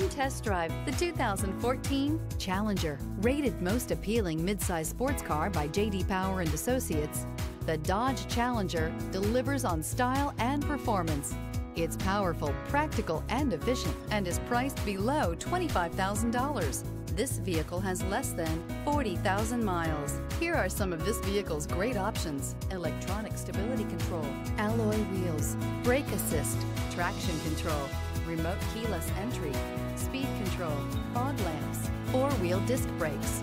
Come test drive the 2014 Challenger. Rated most appealing midsize sports car by JD Power and Associates, the Dodge Challenger delivers on style and performance. It's powerful, practical, and efficient, and is priced below $25,000. This vehicle has less than 40,000 miles. Here are some of this vehicle's great options: electronic stability control, alloy wheels, brake assist, traction control, remote keyless entry, speed control, fog lamps, four-wheel disc brakes,